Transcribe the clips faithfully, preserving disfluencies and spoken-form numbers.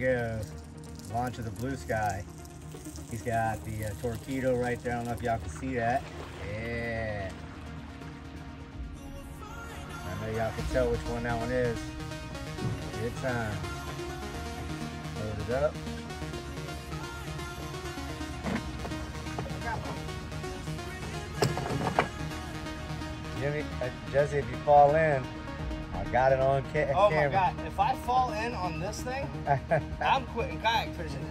goes. Launch of the blue sky. He's got the uh, Torqeedo right there. I don't know if y'all can see that. Yeah. I know y'all can tell which one that one is. Good time. Load it up. Jimmy, uh, Jesse, if you fall in, I got it on ca oh camera. Oh my God, if I fall in on this thing, I'm quitting kayak fishing.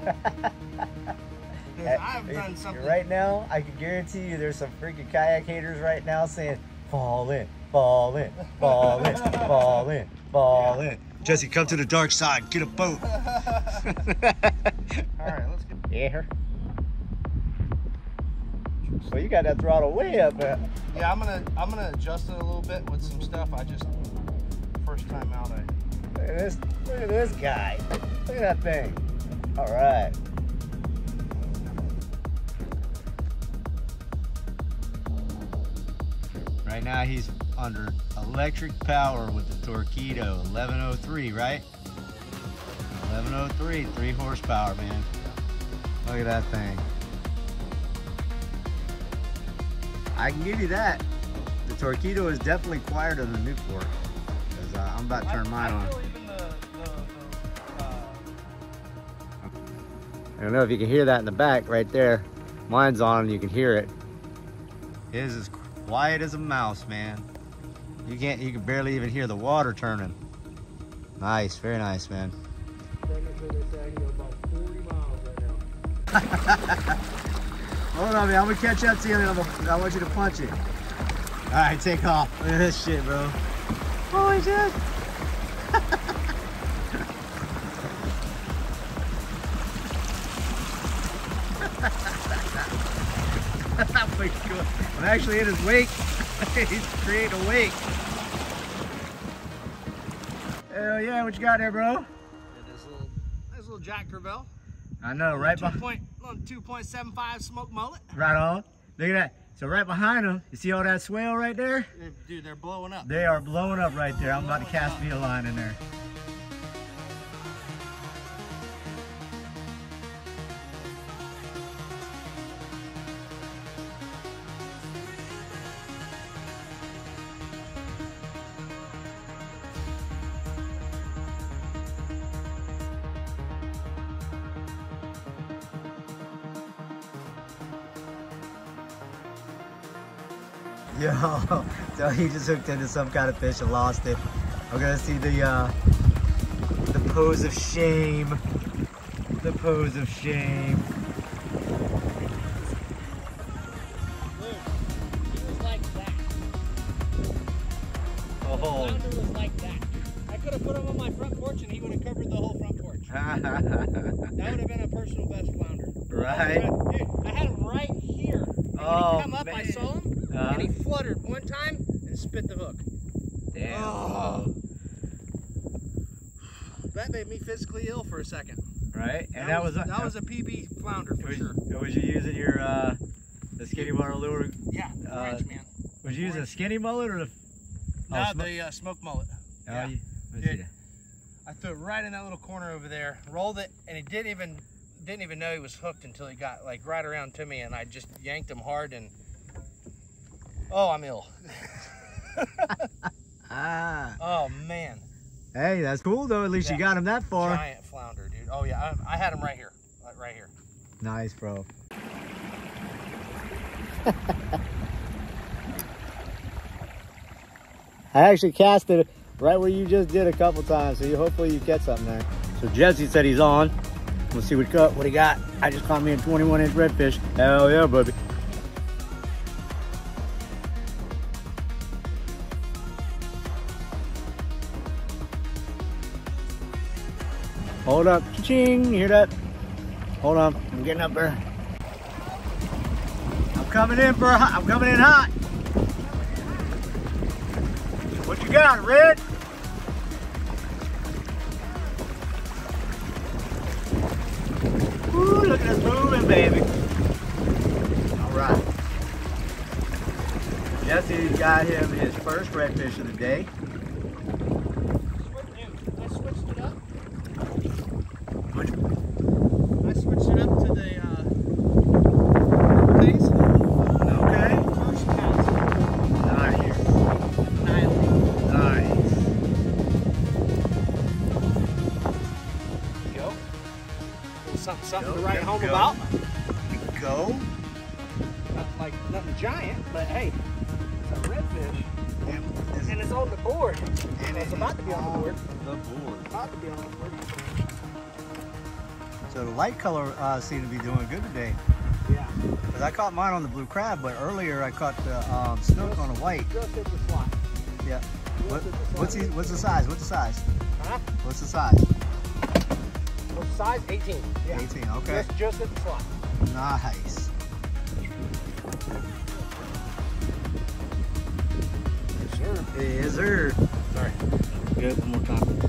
I've done something. Right now, I can guarantee you there's some freaking kayak haters right now saying, fall in, fall in, fall in, fall in, fall yeah. in. Jesse, come to the dark side, get a boat. All right, let's go. Yeah. Well, you got that throttle way up. Uh, yeah, I'm gonna I'm gonna adjust it a little bit with some stuff. I just first time out. I look at this look at this guy. Look at that thing. All right. Right now he's under electric power with the Torqeedo eleven oh three, right? eleven oh three, three horsepower, man. Look at that thing. I can give you that. The Torqeedo is definitely quieter than Newport. Cause uh, I'm about to turn I, mine I feel on. Even the, the, uh... I don't know if you can hear that in the back right there. Mine's on and you can hear it. It is as quiet as a mouse, man. You can't, you can barely even hear the water turning. Nice, very nice, man. Hold on, man. I'm gonna catch up to you and I want you to punch it. All right, take off. Look at this shit, bro. Holy shit. Oh my God. I'm actually in his wake. He's creating a wake. Hell yeah, what you got there, bro? Yeah, this little, this little Jack Gravel. I know, right behind. two point seven five smoke mullet. Right on. Look at that. So right behind them, you see all that swell right there? Dude, they're blowing up. They are blowing up right there. I'm about to cast me a line in there. Yo, so he just hooked into some kind of fish and lost it. I'm gonna see the uh, the pose of shame. The pose of shame. Look, it was like that. Oh. The flounder was like that. I could have put him on my front porch and he would have covered the whole front porch. That would have been a personal best flounder. Right? I, dude, I had him right here. And oh, when he come up, man. I saw him. Uh, and he fluttered one time and spit the hook. Damn. Oh. That made me physically ill for a second. Right? And that, that was, was a, that was a P B flounder for was, sure. Was you using your uh, the skinny water lure? Yeah, the uh, ranch, man. Was you using a skinny mullet or the? Oh, no, smoke? the uh, smoke mullet. Oh, yeah. You, Dude, I threw it right in that little corner over there. Rolled it, and it didn't even didn't even know he was hooked until he got like right around to me, and I just yanked him hard and. Oh, I'm ill. ah. Oh, man. Hey, that's cool, though. At least yeah. you got him that far. Giant flounder, dude. Oh, yeah. I, I had him right here. Right here. Nice, bro. I actually cast it right where you just did a couple times, so you, hopefully you get something there. So Jesse said he's on. We'll see what, what he got. I just caught me a twenty-one inch redfish. Hell yeah, baby. Hold up, ching, you hear that? Hold on, I'm getting up there. I'm coming in, bro. I'm coming in hot. What you got, Red? Ooh, look at us moving, baby. All right. Jesse's got him his first redfish of the day. Something, something go, to write go, home go. about. Go. Nothing like nothing giant, but hey, it's a redfish. And, and, and it's on the board. And it's about to be on the board. The board. About to be on the board. So the light color uh, seemed to be doing good today. Yeah. Because I caught mine on the blue crab, but earlier I caught the um, snook on the white. Just hit the slot. Yeah. What, the slot. What's, he, what's the size? What's the size? Huh? What's the size? What's the size? eighteen. Yeah. eighteen, okay. Just, just hit the slot. Nice. Yes, sir. Yes, sir. Sorry. Good. One more time.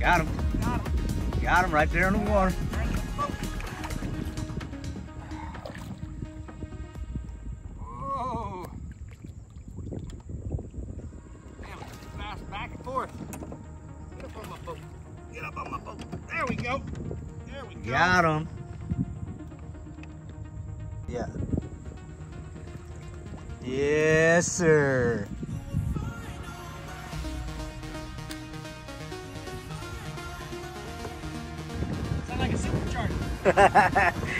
Got him. Got him. Got him right there in the water. Whoa. Damn, fast back and forth. Get up on my boat. Get up on my boat. There we go. There we go. Got him. Yeah. Yes, sir.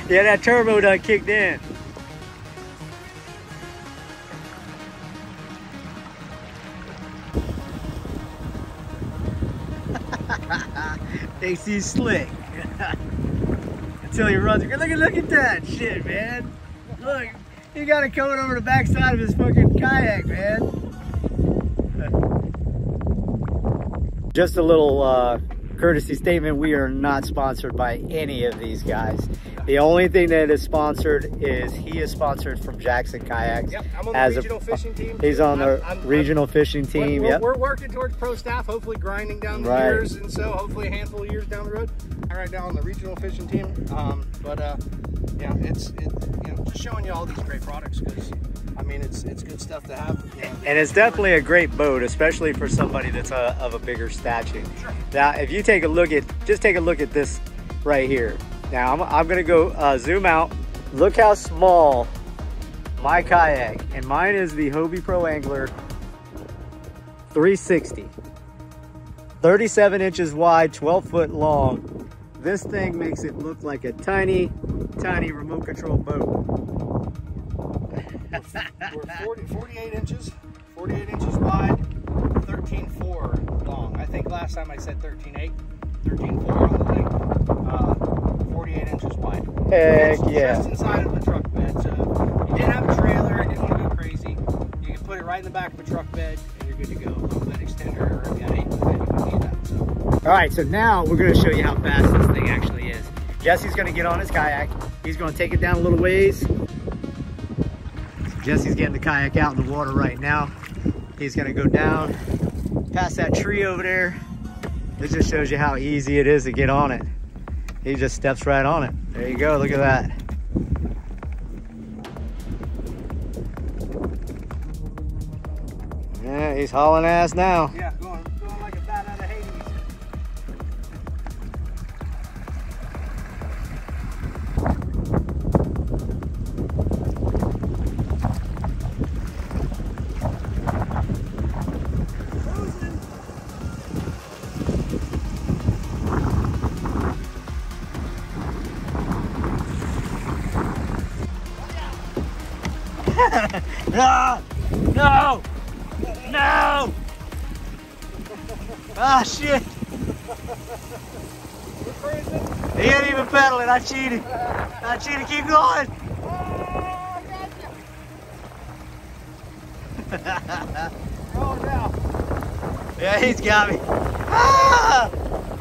Yeah, that turbo done kicked in. Thinks he's slick. Until he runs. Look at look at that shit, man. Look, he got it coming over the backside of his fucking kayak, man. Just a little uh courtesy statement, we are not sponsored by any of these guys. The only thing that is sponsored is he is sponsored from Jackson Kayaks. Yep, I'm on the as regional a, fishing team. He's on I'm, the I'm, regional I'm, fishing team. We're, yep. we're working towards pro staff, hopefully grinding down the right. years, and so hopefully a handful of years down the road, I'm right now on the regional fishing team. Um, but uh, yeah, it's it, you know, just showing you all these great products because I mean it's it's good stuff to have. You know, and it's definitely a great boat, especially for somebody that's a, of a bigger stature. Sure. Now, if you take a look at just take a look at this right here. Now I'm, I'm gonna go uh, zoom out. Look how small my kayak, and mine is the Hobie Pro Angler three sixty. thirty-seven inches wide, twelve foot long. This thing makes it look like a tiny, tiny remote control boat. We're forty, forty-eight inches, forty-eight inches wide, thirteen four long. I think last time I said thirteen eight, thirteen four on the thing. Uh, forty-eight inches wide. Heck just, yeah. Just inside of the truck bed. So you didn't have a trailer, it didn't want to go crazy. You can put it right in the back of a truck bed and you're good to go. A little bit extender or if you had eight foot bed, you wouldn't need that. So. Alright, so now we're going to show you how fast this thing actually is. Jesse's going to get on his kayak. He's going to take it down a little ways. Jesse's getting the kayak out in the water right now. He's going to go down past that tree over there. This just shows you how easy it is to get on it. He just steps right on it. There you go, look at that. Yeah, he's hauling ass now. Yeah, going, going like a bat out of Hades. Cruising. No! No! No! Ah, shit! He ain't even pedaling. I cheated. I cheated. Keep going! Oh, I got you! Roll down. Yeah, he's got me. Ah!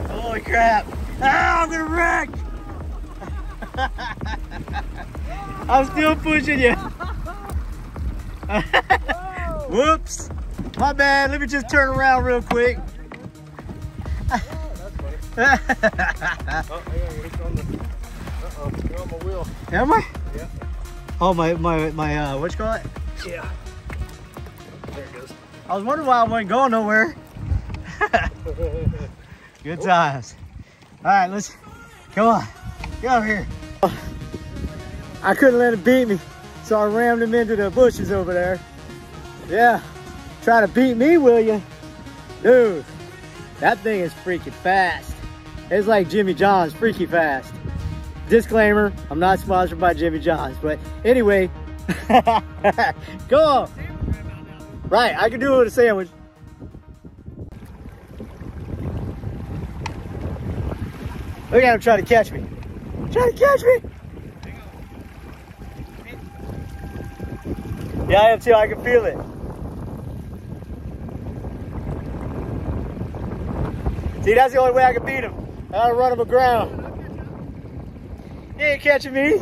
Holy crap! Ah, I'm gonna wreck! I'm still pushing you. Whoops! My bad. Let me just turn around real quick. Oh, that's funny. Oh, yeah, on the, uh-oh, you're on my wheel. Am I? Yeah. Oh my my my uh, what you call it? Yeah. There it goes. I was wondering why I wasn't going nowhere. Good times. All right, let's come on. Get over here. I couldn't let it beat me. So I rammed him into the bushes over there. Yeah, try to beat me, will you? Dude, that thing is freaking fast. It's like Jimmy John's, freaky fast. Disclaimer, I'm not sponsored by Jimmy John's, but anyway, go on. Right, I can do it with a sandwich. Look at him trying to catch me. Trying to catch me. Yeah, I am too, I can feel it. See, that's the only way I can beat him. I gotta run him aground. He ain't catching me.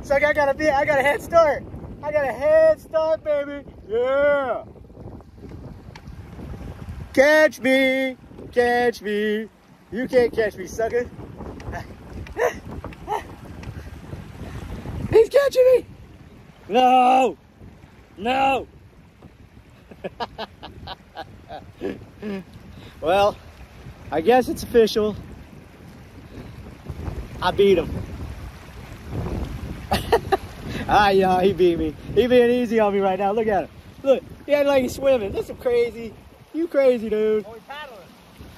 It's like I gotta be, I got a head start. I got a head start, baby. Yeah. Catch me, catch me. You can't catch me, sucker. He's catching me. No, no. Well, I guess it's official. I beat him. Ah, y'all, he beat me. He being easy on me right now. Look at him. Look, he acting like he's swimming. That's some crazy. You crazy, dude. Oh, he's paddling.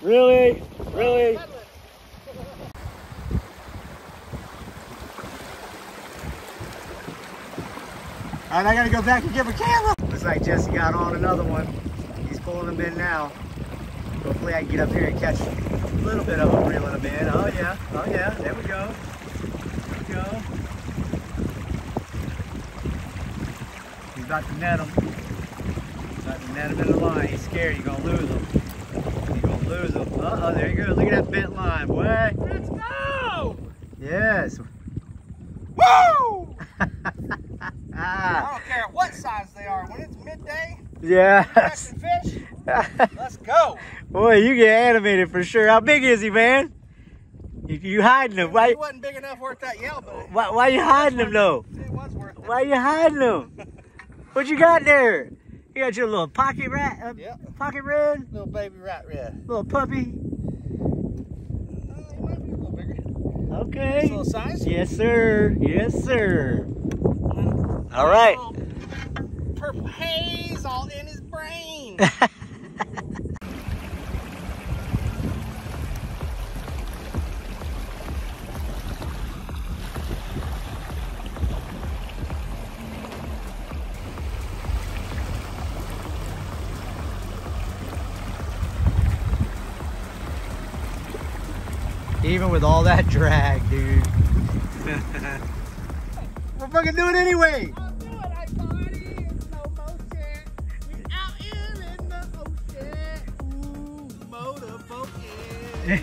Really? Really? Oh, all right, I gotta go back and give a camera. Looks like Jesse got on another one. He's pulling him in now. Hopefully I can get up here and catch a little bit of him, reeling him in. Oh yeah, oh yeah, there we go. There we go. He's about to net him. He's about to net him in the line. He's scared, you're gonna lose him. You're gonna lose him. Uh-oh, there you go. Look at that bent line, boy. Let's go! Yes. Woo! I don't care what size they are, when it's midday, yeah. Catching fish, let's go. Boy, you get animated for sure. How big is he, man? You, you hiding him. Why, he wasn't big enough worth that yell, but why, why you hiding him, though? It was worth it. Why you hiding him? What you got there? You got your little pocket rat, uh, yep. Pocket red? Little baby rat red. Little puppy? Uh, he might be a little bigger. Okay. Little size? Yes, sir. Yes, sir. All right. Purple haze all in his brain. Even with all that drag, dude. We'll fucking do it anyway. I'll do it. I party in slow motion. We out here in the ocean. Ooh, motor focus.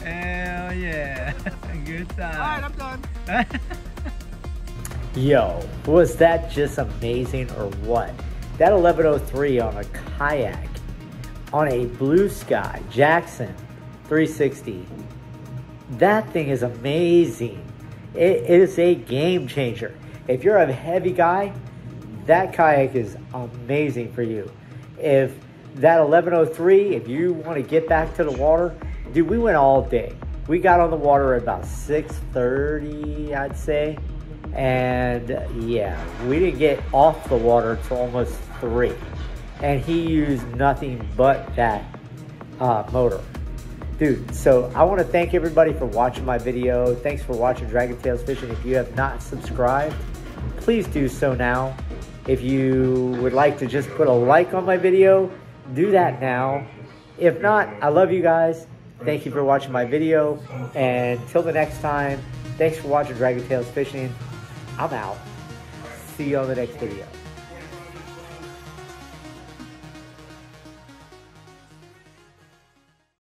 Hell yeah. Good time. All right, I'm done. Yo, was that just amazing or what? That eleven oh three on a kayak, on a blue sky, Jackson three sixty. That thing is amazing. It is a game changer. If you're a heavy guy, that kayak is amazing for you. If that eleven oh three, if you want to get back to the water, dude, we went all day. We got on the water at about six thirty, I'd say. And yeah, we didn't get off the water till almost three. And he used nothing but that uh, motor. Dude, so I want to thank everybody for watching my video. Thanks for watching Dragon Tailz Fishing. If you have not subscribed, please do so now. If you would like to just put a like on my video, do that now. If not, I love you guys. Thank you for watching my video. And till the next time, thanks for watching Dragon Tailz Fishing. I'm out. See you on the next video.